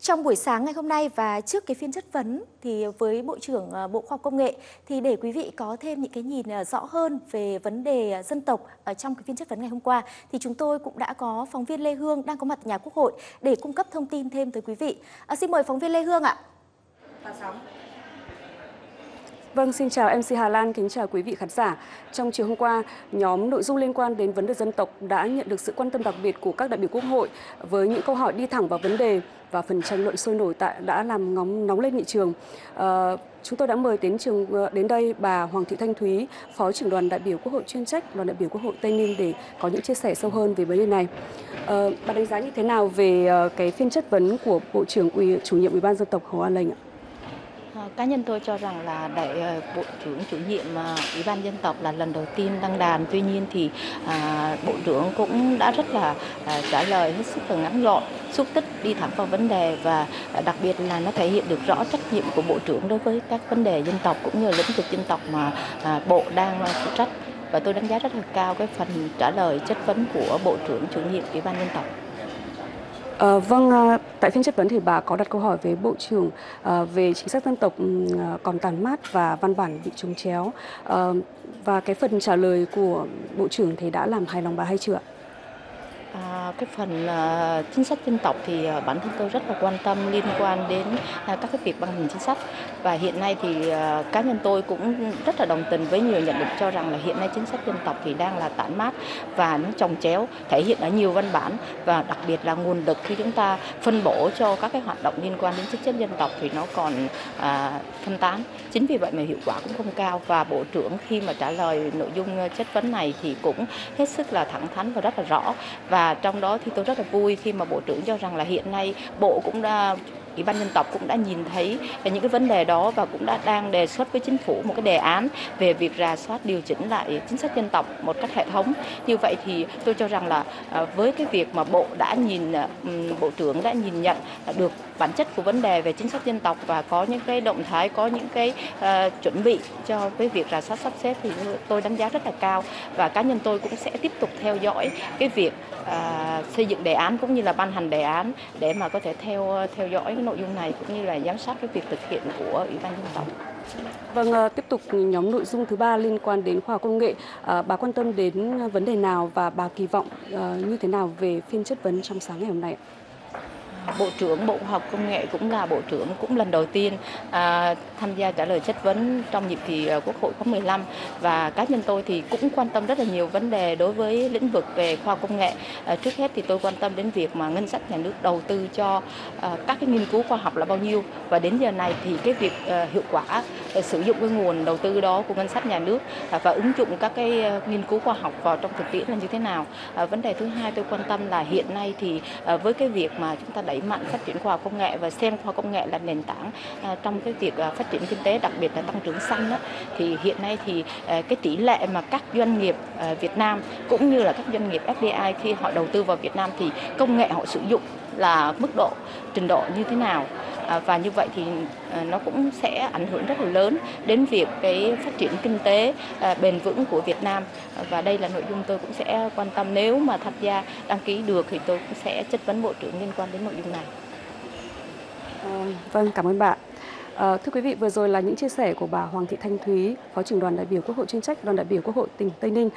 Trong buổi sáng ngày hôm nay và trước cái phiên chất vấn thì với Bộ trưởng Bộ Khoa học Công nghệ, thì để quý vị có thêm những cái nhìn rõ hơn về vấn đề dân tộc trong cái phiên chất vấn ngày hôm qua, thì chúng tôi cũng đã có phóng viên Lê Hương đang có mặt nhà Quốc hội để cung cấp thông tin thêm tới quý vị. Xin mời phóng viên Lê Hương ạ. Vâng, xin chào MC Hà Lan, kính chào quý vị khán giả. Trong chiều hôm qua, nhóm nội dung liên quan đến vấn đề dân tộc đã nhận được sự quan tâm đặc biệt của các đại biểu Quốc hội với những câu hỏi đi thẳng vào vấn đề và phần tranh luận sôi nổi đã làm nóng lên nghị trường. Chúng tôi đã mời đến đây bà Hoàng Thị Thanh Thúy, Phó trưởng đoàn đại biểu Quốc hội chuyên trách, đoàn đại biểu Quốc hội Tây Ninh để có những chia sẻ sâu hơn về vấn đề này. Bà đánh giá như thế nào về cái phiên chất vấn của Bộ trưởng chủ nhiệm Ủy ban Dân tộc Hồ An Lệnh ạ? Cá nhân tôi cho rằng là đại bộ trưởng chủ nhiệm Ủy ban Dân tộc là lần đầu tiên đăng đàn. Tuy nhiên thì bộ trưởng cũng đã rất là trả lời hết sức là ngắn gọn, xúc tích, đi thẳng vào vấn đề, và đặc biệt là nó thể hiện được rõ trách nhiệm của bộ trưởng đối với các vấn đề dân tộc cũng như lĩnh vực dân tộc mà bộ đang phụ trách. Và tôi đánh giá rất là cao cái phần trả lời chất vấn của bộ trưởng chủ nhiệm Ủy ban Dân tộc. Vâng, tại phiên chất vấn thì bà có đặt câu hỏi với Bộ trưởng về chính sách dân tộc còn tàn mát và văn bản bị trồng chéo. Và cái phần trả lời của Bộ trưởng thì đã làm hài lòng bà hay chưa? Cái phần chính sách dân tộc thì bản thân tôi rất là quan tâm, liên quan đến các cái việc ban hành chính sách. Và hiện nay thì cá nhân tôi cũng rất là đồng tình với nhiều nhận định cho rằng là hiện nay chính sách dân tộc thì đang là tản mát và nó chồng chéo, thể hiện ở nhiều văn bản, và đặc biệt là nguồn lực khi chúng ta phân bổ cho các cái hoạt động liên quan đến chính sách dân tộc thì nó còn phân tán. Chính vì vậy mà hiệu quả cũng không cao, và Bộ trưởng khi mà trả lời nội dung chất vấn này thì cũng hết sức là thẳng thắn và rất là rõ. Và trong đó thì tôi rất là vui khi mà Bộ trưởng cho rằng là hiện nay Bộ cũng đã, Ủy ban Dân tộc cũng đã nhìn thấy những cái vấn đề đó và cũng đã đang đề xuất với Chính phủ một cái đề án về việc rà soát, điều chỉnh lại chính sách dân tộc một cách hệ thống. Như vậy thì tôi cho rằng là với cái việc mà Bộ trưởng đã nhìn nhận được bản chất của vấn đề về chính sách dân tộc và có những cái động thái, có những cái chuẩn bị cho cái việc rà soát, sắp xếp thì tôi đánh giá rất là cao. Và cá nhân tôi cũng sẽ tiếp tục theo dõi cái việc xây dựng đề án cũng như là ban hành đề án để mà có thể theo dõi cái nội dung này cũng như là giám sát cái việc thực hiện của Ủy ban Dân tộc. Vâng, tiếp tục nhóm nội dung thứ ba liên quan đến khoa học công nghệ. Bà quan tâm đến vấn đề nào và bà kỳ vọng như thế nào về phiên chất vấn trong sáng ngày hôm nay? Bộ trưởng Bộ Khoa học Công nghệ cũng là bộ trưởng cũng lần đầu tiên tham gia trả lời chất vấn trong nhiệm kỳ Quốc hội khóa 15, và cá nhân tôi thì cũng quan tâm rất là nhiều vấn đề đối với lĩnh vực về khoa học công nghệ. Trước hết thì tôi quan tâm đến việc mà ngân sách nhà nước đầu tư cho các cái nghiên cứu khoa học là bao nhiêu, và đến giờ này thì cái việc hiệu quả sử dụng cái nguồn đầu tư đó của ngân sách nhà nước và ứng dụng các cái nghiên cứu khoa học vào trong thực tiễn là như thế nào. Vấn đề thứ hai tôi quan tâm là hiện nay thì với cái việc mà chúng ta đẩy mạnh phát triển khoa học công nghệ và xem khoa học công nghệ là nền tảng trong cái việc phát triển kinh tế, đặc biệt là tăng trưởng xanh đó, thì hiện nay thì cái tỷ lệ mà các doanh nghiệp Việt Nam cũng như là các doanh nghiệp FDI khi họ đầu tư vào Việt Nam thì công nghệ họ sử dụng là mức độ, trình độ như thế nào, và như vậy thì nó cũng sẽ ảnh hưởng rất là lớn đến việc cái phát triển kinh tế bền vững của Việt Nam. Và đây là nội dung tôi cũng sẽ quan tâm, nếu mà tham gia đăng ký được thì tôi cũng sẽ chất vấn Bộ trưởng liên quan đến nội dung này. Vâng, cảm ơn bạn. Thưa quý vị, vừa rồi là những chia sẻ của bà Hoàng Thị Thanh Thúy, Phó trưởng đoàn đại biểu Quốc hội chuyên trách, đoàn đại biểu Quốc hội tỉnh Tây Ninh